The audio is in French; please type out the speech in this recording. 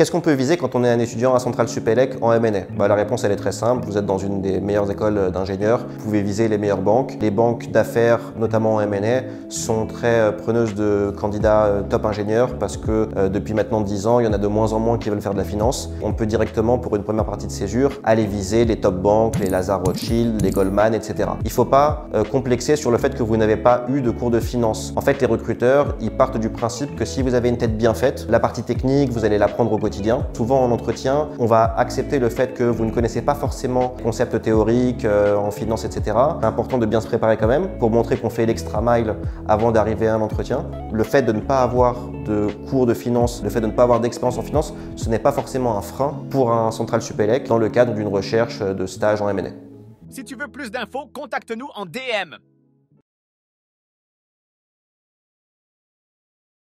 Qu'est-ce qu'on peut viser quand on est un étudiant à Centrale Supélec en M&A? La réponse elle est très simple, vous êtes dans une des meilleures écoles d'ingénieurs, vous pouvez viser les meilleures banques. Les banques d'affaires, notamment en M&A, sont très preneuses de candidats top ingénieurs parce que depuis maintenant 10 ans, il y en a de moins en moins qui veulent faire de la finance. On peut directement, pour une première partie de césure, aller viser les top banques, les Lazard Rothschild, les Goldman, etc. Il ne faut pas complexer sur le fait que vous n'avez pas eu de cours de finance. En fait, les recruteurs, ils partent du principe que si vous avez une tête bien faite, la partie technique, vous allez l'apprendre au quotidien. Souvent en entretien, on va accepter le fait que vous ne connaissez pas forcément les concepts théoriques en finance, etc. C'est important de bien se préparer quand même pour montrer qu'on fait l'extra mile avant d'arriver à un entretien. Le fait de ne pas avoir de cours de finance, le fait de ne pas avoir d'expérience en finance, ce n'est pas forcément un frein pour un Centrale Supélec dans le cadre d'une recherche de stage en M&A. Si tu veux plus d'infos, contacte-nous en DM.